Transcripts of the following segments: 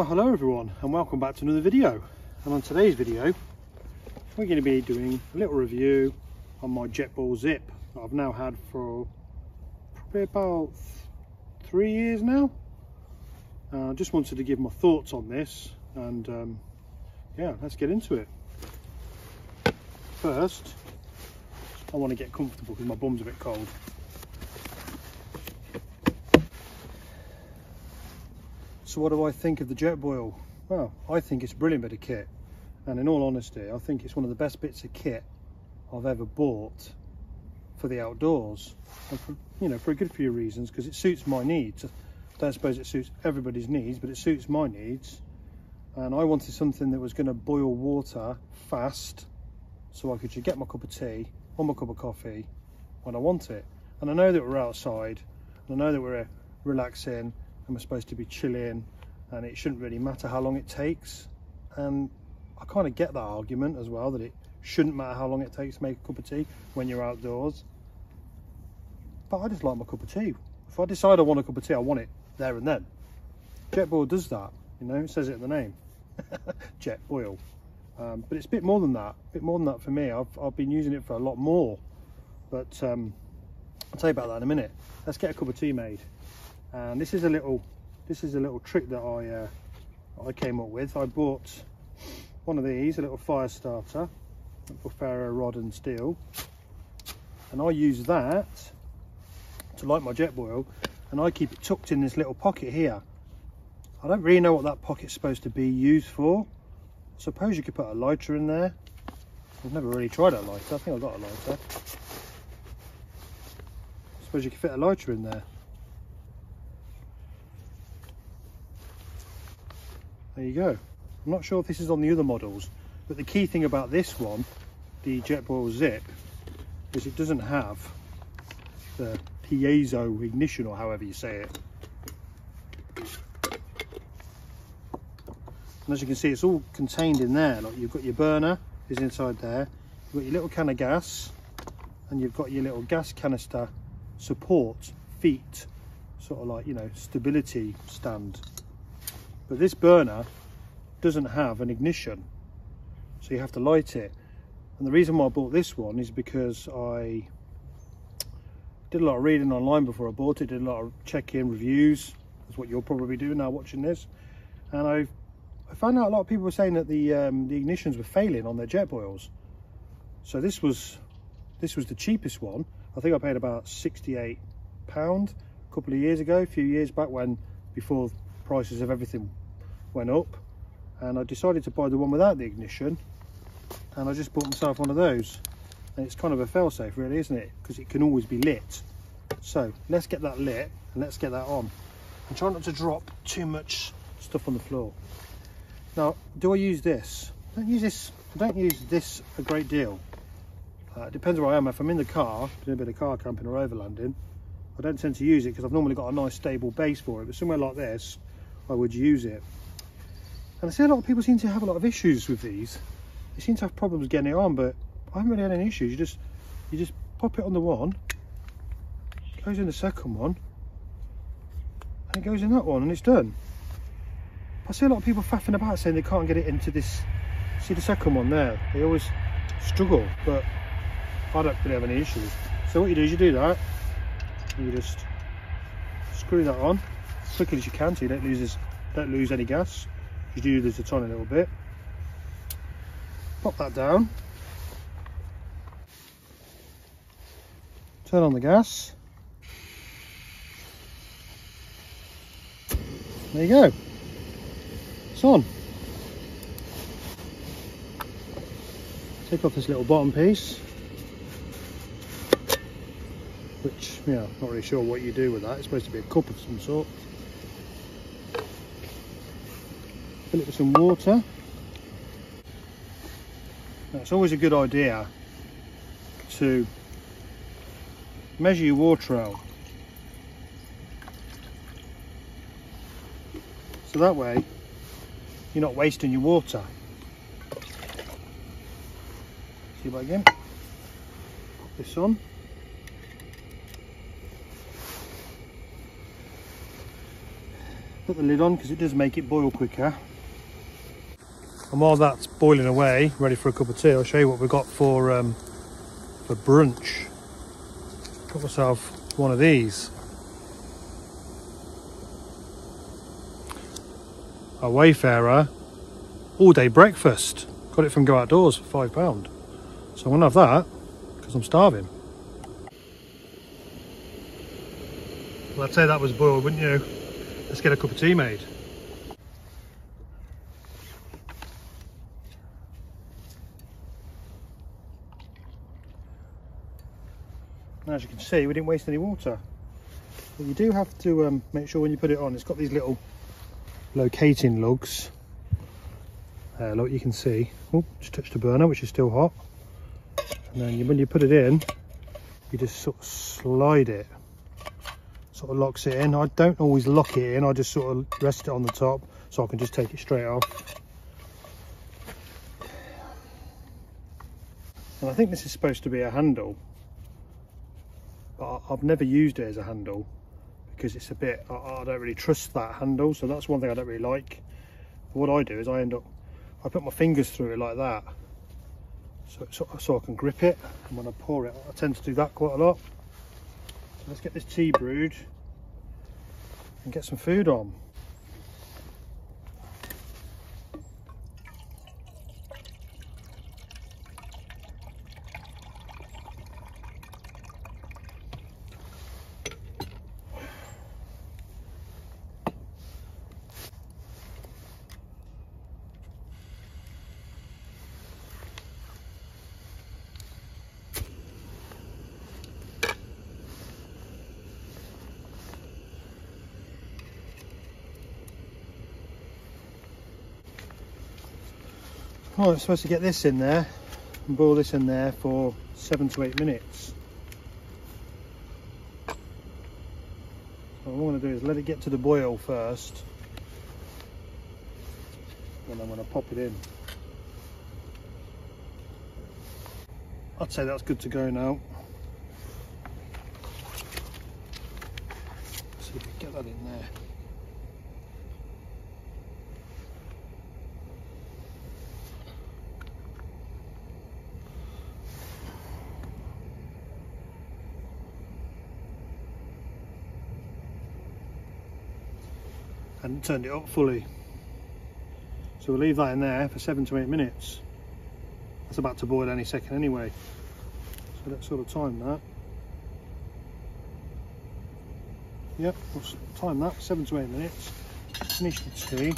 Well, hello everyone and welcome back to another video. And on today's video we're going to be doing a little review on my Jetboil Zip that I've now had for probably about 3 years now. I just wanted to give my thoughts on this and yeah, let's get into it. First, I want to get comfortable because my bum's a bit cold. So what do I think of the Jetboil? Well, I think it's a brilliant bit of kit, and in all honesty I think it's one of the best bits of kit I've ever bought for the outdoors, and for, you know, for a good few reasons, because it suits my needs. I don't suppose it suits everybody's needs, but it suits my needs, and I wanted something that was going to boil water fast so I could just get my cup of tea or my cup of coffee when I want it. And I know that we're outside and I know that we're relaxing, we're supposed to be chilling and it shouldn't really matter how long it takes, and I kind of get that argument as well, that it shouldn't matter how long it takes to make a cup of tea when you're outdoors. But I just like my cup of tea. If I decide I want a cup of tea, I want it there and then. Jetboil does that, you know, it says it in the name. Jetboil. But it's a bit more than that, for me. I've been using it for a lot more, but I'll tell you about that in a minute. Let's get a cup of tea made. And this is a little trick that I came up with. I bought one of these, a little fire starter, Wayfarer rod and steel, and I use that to light my Jetboil, and I keep it tucked in this little pocket here. I don't really know what that pocket's supposed to be used for. I suppose you could put a lighter in there. I've never really tried a lighter. I think I've got a lighter. I suppose you could fit a lighter in there. There you go. I'm not sure if this is on the other models, but the key thing about this one, the Jetboil Zip, is it doesn't have the piezo ignition, or however you say it. And as you can see, it's all contained in there. Like, you've got your burner is inside there, you've got your little can of gas, and you've got your little gas canister support feet, sort of like, you know, stability stand. But this burner doesn't have an ignition, so you have to light it. And the reason why I bought this one is because I did a lot of reading online before I bought it, did a lot of check-in reviews. That's what you'll probably do now watching this. And I found out a lot of people were saying that the ignitions were failing on their Jetboils. So this was the cheapest one. I think I paid about £68 a couple of years ago, a few years back, when before prices of everything went up, and I decided to buy the one without the ignition, and I just bought myself one of those. And it's kind of a fail-safe really, isn't it, because it can always be lit. So let's get that lit and let's get that on, and try not to drop too much stuff on the floor. Now, do I use this? I don't use this a great deal. It depends where I am. If I'm in the car doing a bit of car camping or overlanding, I don't tend to use it because I've normally got a nice stable base for it, but somewhere like this I would use it. And I see a lot of people seem to have a lot of issues with these. They seem to have problems getting it on, but I haven't really had any issues. You just pop it on the one, it goes in the second one, and it goes in that one, and it's done. I see a lot of people faffing about saying they can't get it into this. See the second one there? They always struggle, but I don't really have any issues. So what you do is you do that, and you just screw that on as quickly as you can, so you don't lose any gas. You do lose a tiny little bit. Pop that down, turn on the gas. There you go, it's on. Take off this little bottom piece, which, yeah, I'm not really sure what you do with that. It's supposed to be a cup of some sort. Fill it with some water. Now, it's always a good idea to measure your water out, so that way you're not wasting your water. See that again? Pop this on. put the lid on because it does make it boil quicker. And while that's boiling away, ready for a cup of tea, I'll show you what we've got for brunch. Got myself one of these. A Wayfarer all-day breakfast. Got it from Go Outdoors for £5. So I'm gonna have that because I'm starving. Well, I'd say that was boiled, wouldn't you? Let's get a cup of tea made. As you can see, we didn't waste any water. But you do have to make sure when you put it on, it's got these little locating lugs. Like you can see. Oh, just touched the burner, which is still hot. And then when you put it in, you just sort of slide it. Sort of locks it in. I don't always lock it in, I just sort of rest it on the top so I can just take it straight off. And I think this is supposed to be a handle. I've never used it as a handle because it's a bit, I don't really trust that handle, so that's one thing I don't really like. But what I do is I end up, I put my fingers through it like that so I can grip it, and when I pour it, I tend to do that quite a lot. So let's get this tea brewed and get some food on. Right, I'm supposed to get this in there and boil this in there for 7 to 8 minutes. So what I want to do is let it get to the boil first, and I'm going to pop it in. I'd say that's good to go now. Let's see if we can get that in there. And turned it up fully, so we'll leave that in there for 7 to 8 minutes. That's about to boil any second anyway, so let's sort of time that. Yep, we'll time that 7 to 8 minutes. Finish the tea.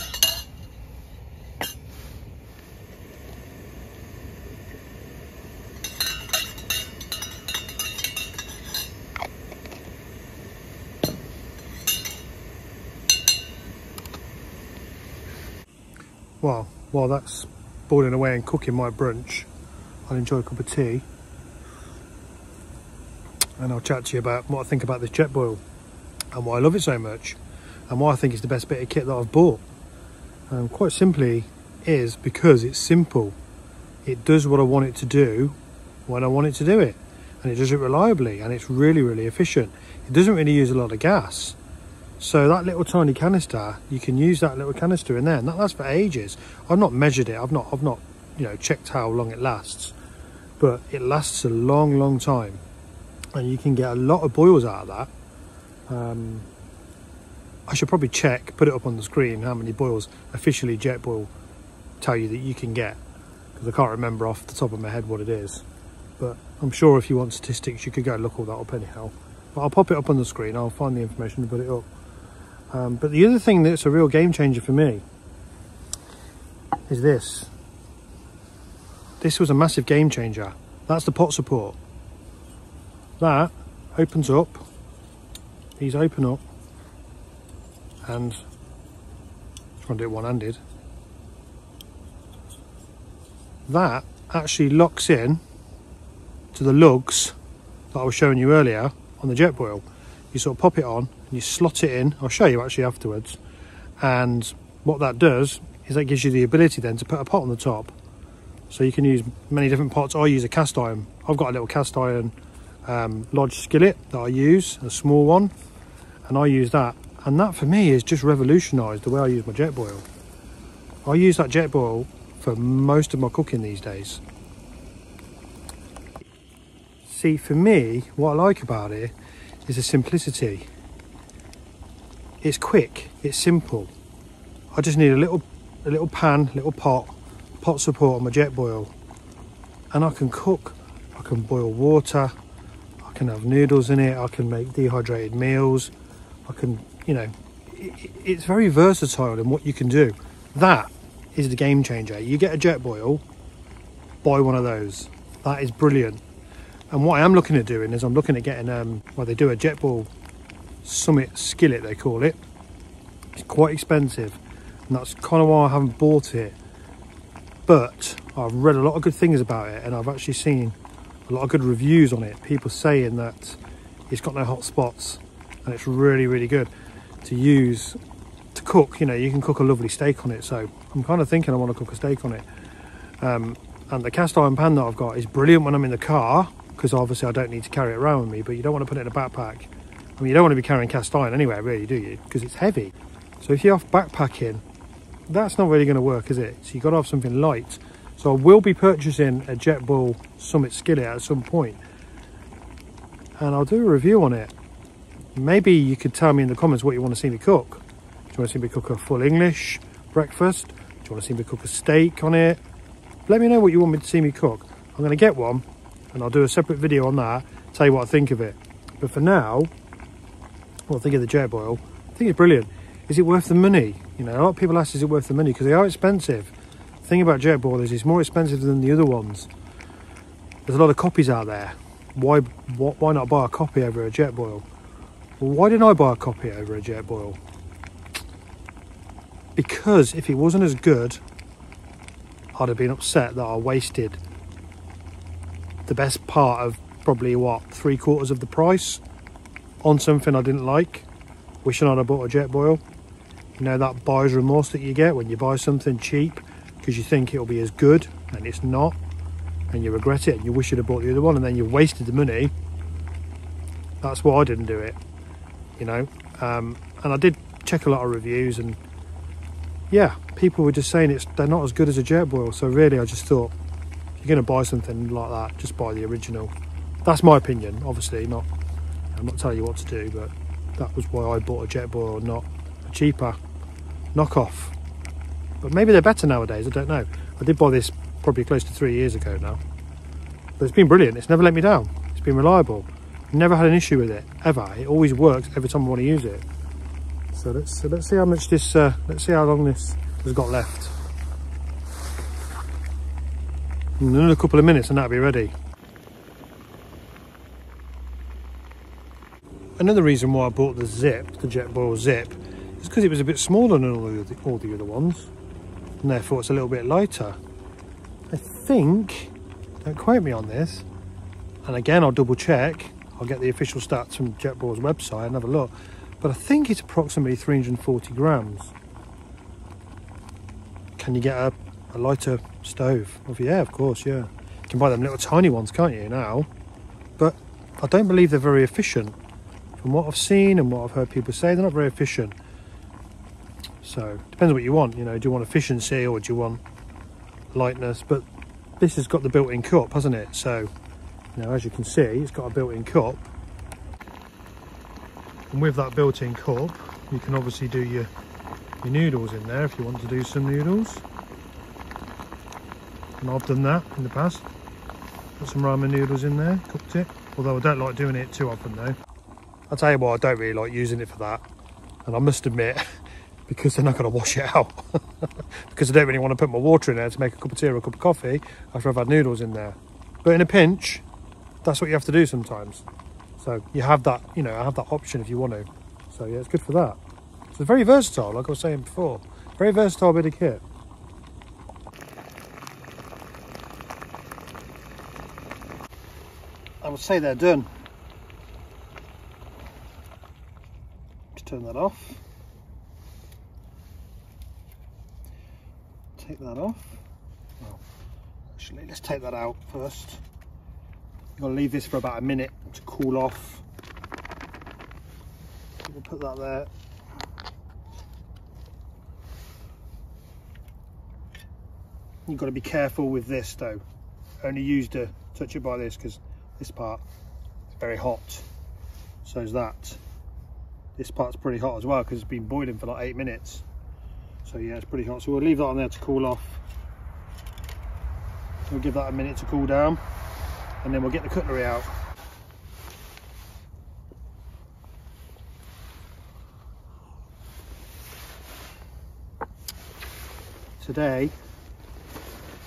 Well, while that's boiling away and cooking my brunch, I'll enjoy a cup of tea and I'll chat to you about what I think about this Jetboil and why I love it so much and why I think it's the best bit of kit that I've bought. Quite simply is because it's simple. It does what I want it to do when I want it to do it, and it does it reliably, and it's really, really efficient. It doesn't really use a lot of gas. So that little tiny canister, you can use that little canister in there, and that lasts for ages. I've not measured it, I've not, you know, checked how long it lasts, but it lasts a long, long time, and you can get a lot of boils out of that. I should probably check, put it up on the screen, how many boils officially Jetboil tell you that you can get, because I can't remember off the top of my head what it is. But I'm sure if you want statistics, you could go and look all that up anyhow. But I'll pop it up on the screen, I'll find the information and put it up. But the other thing that's a real game changer for me is this. This was a massive game changer. That's the pot support. That opens up. These open up. And I'm trying to do it one-handed. That actually locks in to the lugs that I was showing you earlier on the Jetboil. You sort of pop it on, and you slot it in. I'll show you actually afterwards. And what that does is that gives you the ability then to put a pot on the top. So you can use many different pots. I use a cast iron. I've got a little cast iron Lodge skillet that I use, a small one. And I use that And that for me has just revolutionised the way I use my Jetboil. I use that Jetboil for most of my cooking these days. See, for me, what I like about it is the simplicity. It's quick, it's simple. I just need a little pan, little pot support on my Jetboil, and I can cook, I can boil water, I can have noodles in it, I can make dehydrated meals, I can, you know, it's very versatile in what you can do. That is the game changer. You get a Jetboil, buy one of those. That is brilliant. And what I am looking at doing is I'm looking at getting, well, they do a Jetboil Summit skillet, they call it. It's quite expensive, and that's kind of why I haven't bought it. But I've read a lot of good things about it, and I've actually seen a lot of good reviews on it. People saying that it's got no hot spots, and it's really, really good to use to cook. You know, you can cook a lovely steak on it. So I'm kind of thinking I want to cook a steak on it. And the cast iron pan that I've got is brilliant when I'm in the car, because obviously I don't need to carry it around with me, but you don't want to put it in a backpack. I mean, you don't want to be carrying cast iron anywhere, really, do you? Because it's heavy. So if you're off backpacking, that's not really going to work, is it? So you've got to have something light. So I will be purchasing a Jetboil Summit skillet at some point, and I'll do a review on it. Maybe you could tell me in the comments what you want to see me cook. Do you want to see me cook a full English breakfast? Do you want to see me cook a steak on it? Let me know what you want me to see me cook. I'm going to get one, and I'll do a separate video on that, tell you what I think of it. But for now, what I think of the Jetboil, I think it's brilliant. Is it worth the money? You know, a lot of people ask, is it worth the money? Because they are expensive. The thing about Jetboil is it's more expensive than the other ones. There's a lot of copies out there. Why not buy a copy over a Jetboil? Well, why didn't I buy a copy over a Jetboil? Because if it wasn't as good, I'd have been upset that I wasted the best part of probably, what, 3/4 of the price on something I didn't like. Wishing I'd have bought a Jetboil. You know, that buyer's remorse that you get when you buy something cheap because you think it'll be as good and it's not, and you regret it and you wish you'd have bought the other one, and then you've wasted the money. That's why I didn't do it, you know. And I did check a lot of reviews, and yeah, people were just saying they're not as good as a Jetboil. So really, I just thought, if you're going to buy something like that, just buy the original. That's my opinion, obviously. I'm not telling you what to do, but that was why I bought a Jetboil, not a cheaper knockoff. But maybe they're better nowadays, I don't know. I did buy this probably close to 3 years ago now. But it's been brilliant. It's never let me down. It's been reliable. Never had an issue with it, ever. It always works every time I want to use it. So let's see how much this, let's see how long this has got left. In another couple of minutes and that'll be ready. Another reason why I bought the Zip, the Jetboil Zip, is because it was a bit smaller than all the other ones, and therefore it's a little bit lighter. I think, don't quote me on this, and again I'll double check, I'll get the official stats from Jetboil's website and have a look, but I think it's approximately 340 grams. Can you get a lighter stove? Well, yeah, of course, yeah. You can buy them little tiny ones, can't you, now? But I don't believe they're very efficient. From what I've seen and what I've heard people say, they're not very efficient. So depends on what you want, you know. Do you want efficiency or do you want lightness? But this has got the built-in cup, hasn't it? So, you know, as you can see, it's got a built-in cup, and with that built-in cup you can obviously do your noodles in there if you want to do some noodles, and I've done that in the past. Put some ramen noodles in there, cooked it, although I don't like doing it too often though. I'll tell you what, I don't really like using it for that, and I must admit, because they're not going to wash it out, because I don't really want to put my water in there to make a cup of tea or a cup of coffee after I've had noodles in there. But in a pinch, that's what you have to do sometimes. So you have that, you know, I have that option if you want to. So yeah, it's good for that. So very versatile, like I was saying before, very versatile bit of kit. I would say they're done. Turn that off, take that off. Well, actually let's take that out first. I'm going to leave this for about a minute to cool off. We'll put that there, You've got to be careful with this though. Only used to touch it by this, because this part is very hot. So is that. This part's pretty hot as well, because it's been boiling for like 8 minutes. So yeah, it's pretty hot. So we'll leave that on there to cool off. We'll give that a minute to cool down, and then we'll get the cutlery out. Today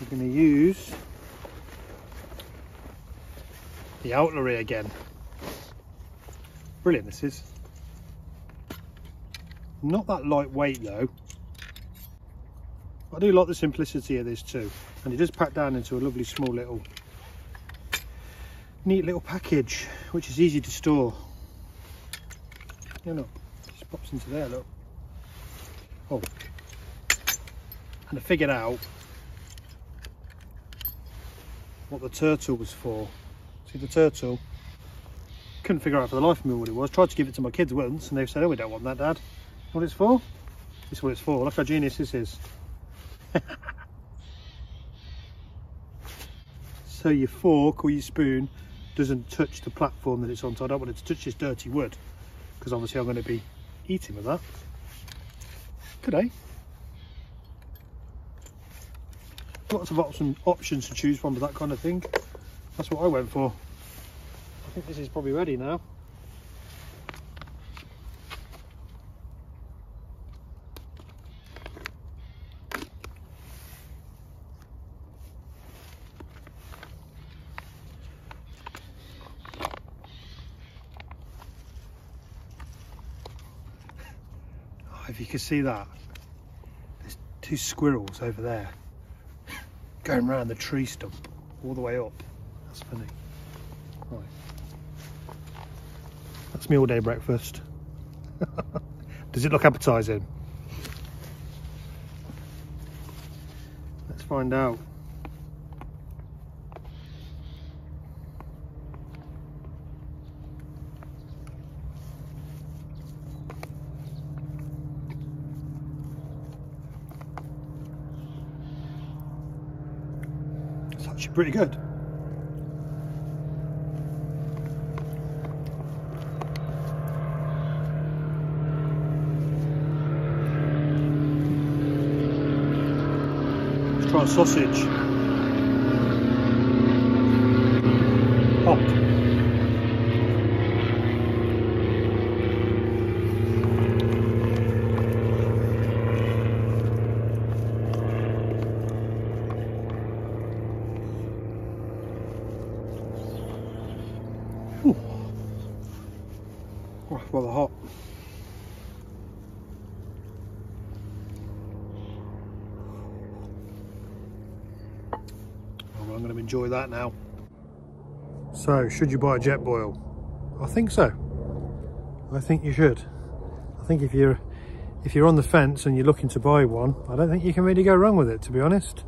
we're going to use the Outlery again. Brilliant, this is. Not that lightweight though. I do like the simplicity of this too, and it does pack down into a lovely small little neat little package, which is easy to store. Yeah, look, just pops into there, look. Oh, and I figured out what the turtle was for. See the turtle? Couldn't figure out for the life of me what it was. Tried to give it to my kids once and they said, oh, we don't want that, Dad. What it's for? This is what it's for. Look how genius this is. So your fork or your spoon doesn't touch the platform that it's on. So I don't want it to touch this dirty wood, because obviously I'm going to be eating with that. Good, eh? Lots of options to choose from with that kind of thing. That's what I went for. I think this is probably ready now. Oh, if you can see that, there's two squirrels over there, going round the tree stump all the way up. That's funny. Right. That's me all day breakfast. Does it look appetizing? Let's find out. Pretty good. Let's try a sausage. Hot. Rather hot. I'm going to enjoy that now. So, should you buy a Jetboil? I think so. I think you should. I think if you're on the fence and you're looking to buy one, I don't think you can really go wrong with it, to be honest.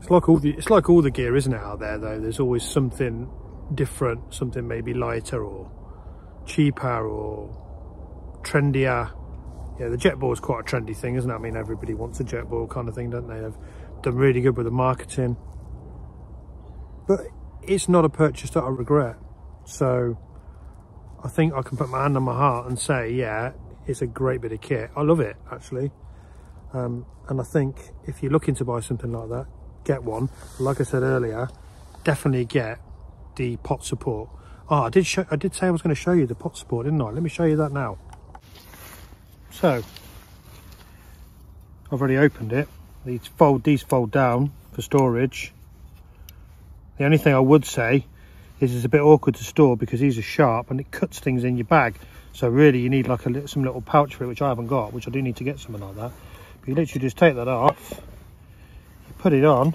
It's like all the gear, isn't it, out there though? There's always something different, something maybe lighter or cheaper or trendier. Yeah, the Jetboil is quite a trendy thing, isn't it? I mean, everybody wants a Jetboil kind of thing, don't they? They've done really good with the marketing, but it's not a purchase that I regret. So I think I can put my hand on my heart and say, yeah, it's a great bit of kit. I love it, actually. And I think if you're looking to buy something like that, get one. Like I said earlier, definitely get the pot support. Oh, I did say I was going to show you the pot support, didn't I? Let me show you that now. So, I've already opened it. These fold down for storage. The only thing I would say is it's a bit awkward to store, because these are sharp and it cuts things in your bag. So really you need like some little pouch for it, which I haven't got, which I do need to get something like that. But you literally just take that off, you put it on,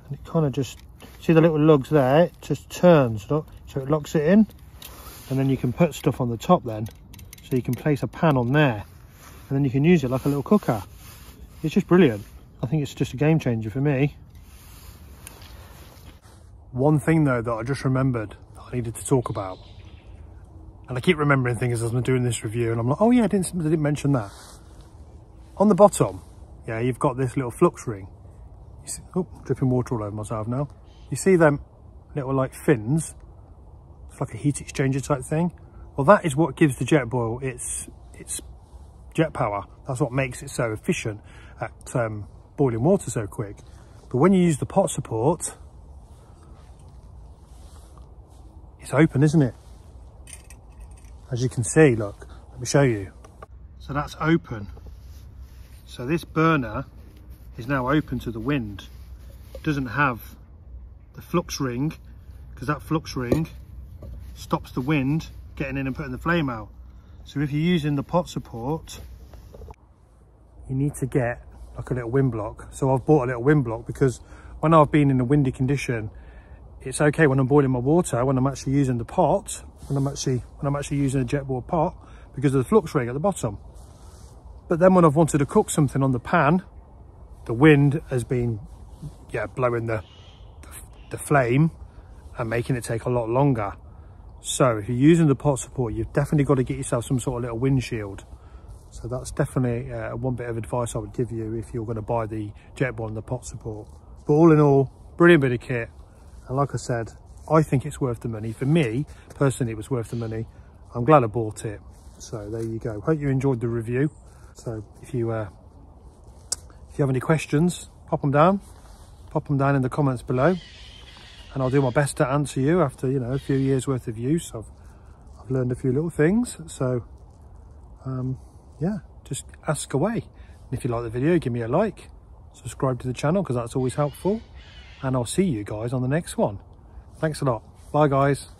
and it kind of just... See the little lugs there? It just turns, look, so it locks it in, and then you can put stuff on the top then. So you can place a pan on there, and then you can use it like a little cooker. It's just brilliant. I think it's just a game changer for me. One thing though that I just remembered that I needed to talk about, and I keep remembering things as I'm doing this review, and I'm like, oh yeah, I didn't mention that. On the bottom, yeah, you've got this little flux ring. You see, oh, dripping water all over myself now. You see them little like fins? It's like a heat exchanger type thing. Well, that is what gives the Jetboil its jet power. That's what makes it so efficient at boiling water so quick. But when you use the pot support, it's open, isn't it? As you can see, look, let me show you. So that's open. So this burner is now open to the wind. It doesn't have the flux ring, because that flux ring stops the wind getting in and putting the flame out. So if you're using the pot support, you need to get like a little wind block. So I've bought a little wind block because when I've been in a windy condition, it's okay when I'm boiling my water, when I'm actually using the pot, when I'm actually using a Jetboil pot, because of the flux ring at the bottom. But then when I've wanted to cook something on the pan, the wind has been, yeah, blowing the flame and making it take a lot longer. So if you're using the pot support, you've definitely got to get yourself some sort of little windshield. So that's definitely one bit of advice I would give you if you're going to buy the Jetboil and the pot support. But all in all, brilliant bit of kit. And like I said, I think it's worth the money. For me, personally, it was worth the money. I'm glad I bought it. So there you go. Hope you enjoyed the review. So if you have any questions, pop them down in the comments below. And I'll do my best to answer you after, you know, a few years worth of use. I've learned a few little things. So yeah, just ask away. And if you like the video, give me a like, subscribe to the channel, because that's always helpful. And I'll see you guys on the next one. Thanks a lot. Bye guys.